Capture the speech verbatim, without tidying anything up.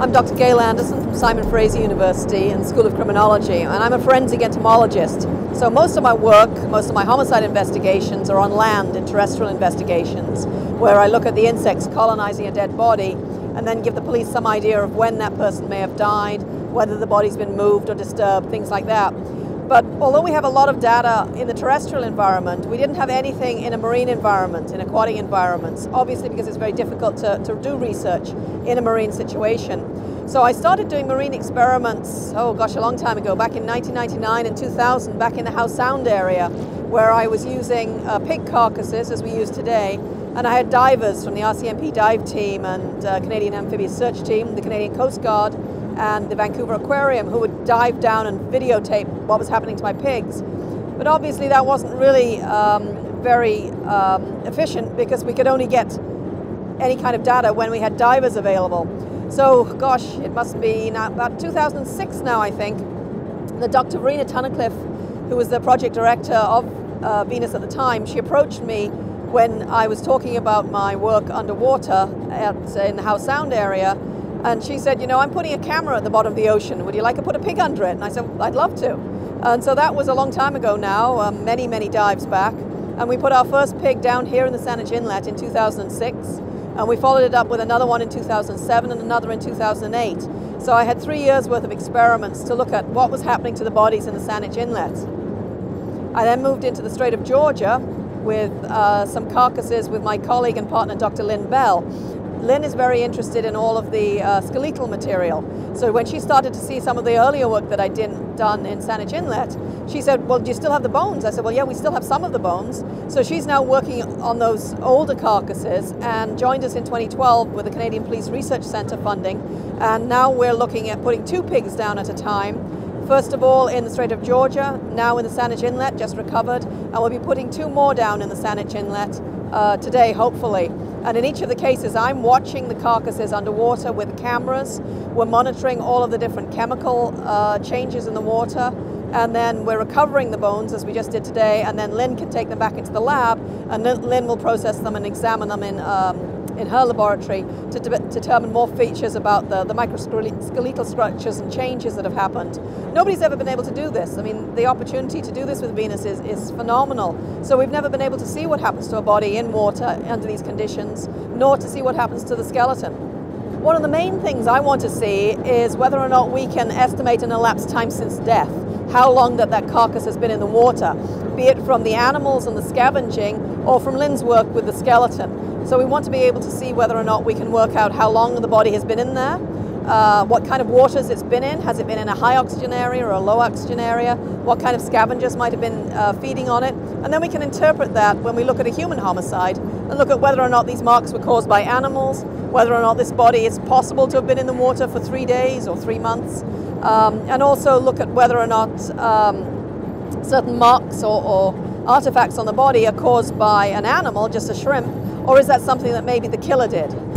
I'm Doctor Gail Anderson from Simon Fraser University and School of Criminology, and I'm a forensic entomologist. So most of my work, most of my homicide investigations are on land in terrestrial investigations, where I look at the insects colonizing a dead body and then give the police some idea of when that person may have died, whether the body's been moved or disturbed, things like that. But although we have a lot of data in the terrestrial environment, we didn't have anything in a marine environment, in aquatic environments, obviously because it's very difficult to, to do research in a marine situation. So I started doing marine experiments, oh gosh, a long time ago, back in nineteen ninety-nine and two thousand, back in the Howe Sound area, where I was using uh, pig carcasses, as we use today, and I had divers from the R C M P dive team and uh, Canadian Amphibious Search Team, the Canadian Coast Guard, and the Vancouver Aquarium, who would dive down and videotape what was happening to my pigs. But obviously that wasn't really um, very um, efficient, because we could only get any kind of data when we had divers available. So gosh, it must be now, about two thousand six now, I think, the Doctor Verena Tunnicliffe, who was the project director of uh, Venus at the time, she approached me when I was talking about my work underwater at, in the Howe Sound area. And she said, you know, I'm putting a camera at the bottom of the ocean. Would you like to put a pig under it? And I said, I'd love to. And so that was a long time ago now, um, many, many dives back. And we put our first pig down here in the Saanich Inlet in two thousand six. And we followed it up with another one in two thousand seven and another in two thousand eight. So I had three years worth of experiments to look at what was happening to the bodies in the Saanich Inlet. I then moved into the Strait of Georgia with uh, some carcasses with my colleague and partner, Doctor Lynn Bell. Lynn is very interested in all of the uh, skeletal material. So when she started to see some of the earlier work that I did done in Saanich Inlet, she said, well, do you still have the bones? I said, well, yeah, we still have some of the bones. So she's now working on those older carcasses and joined us in twenty twelve with the Canadian Police Research Center funding. And now we're looking at putting two pigs down at a time. First of all in the Strait of Georgia, now in the Saanich Inlet, just recovered, and we'll be putting two more down in the Saanich Inlet uh, today, hopefully. And in each of the cases, I'm watching the carcasses underwater with cameras. We're monitoring all of the different chemical uh, changes in the water. And then we're recovering the bones, as we just did today, and then Lynn can take them back into the lab, and Lynn will process them and examine them in, um, in her laboratory to de determine more features about the, the microskeletal structures and changes that have happened. Nobody's ever been able to do this. I mean, the opportunity to do this with Venus is, is phenomenal. So we've never been able to see what happens to a body in water under these conditions, nor to see what happens to the skeleton. One of the main things I want to see is whether or not we can estimate an elapsed time since death, how long that that carcass has been in the water, be it from the animals and the scavenging or from Lynn's work with the skeleton. So we want to be able to see whether or not we can work out how long the body has been in there, uh, what kind of waters it's been in, has it been in a high oxygen area or a low oxygen area, what kind of scavengers might have been uh, feeding on it, and then we can interpret that when we look at a human homicide and look at whether or not these marks were caused by animals, whether or not this body is possible to have been in the water for three days or three months, um, and also look at whether or not um, certain marks or, or artifacts on the body are caused by an animal, just a shrimp, or is that something that maybe the killer did?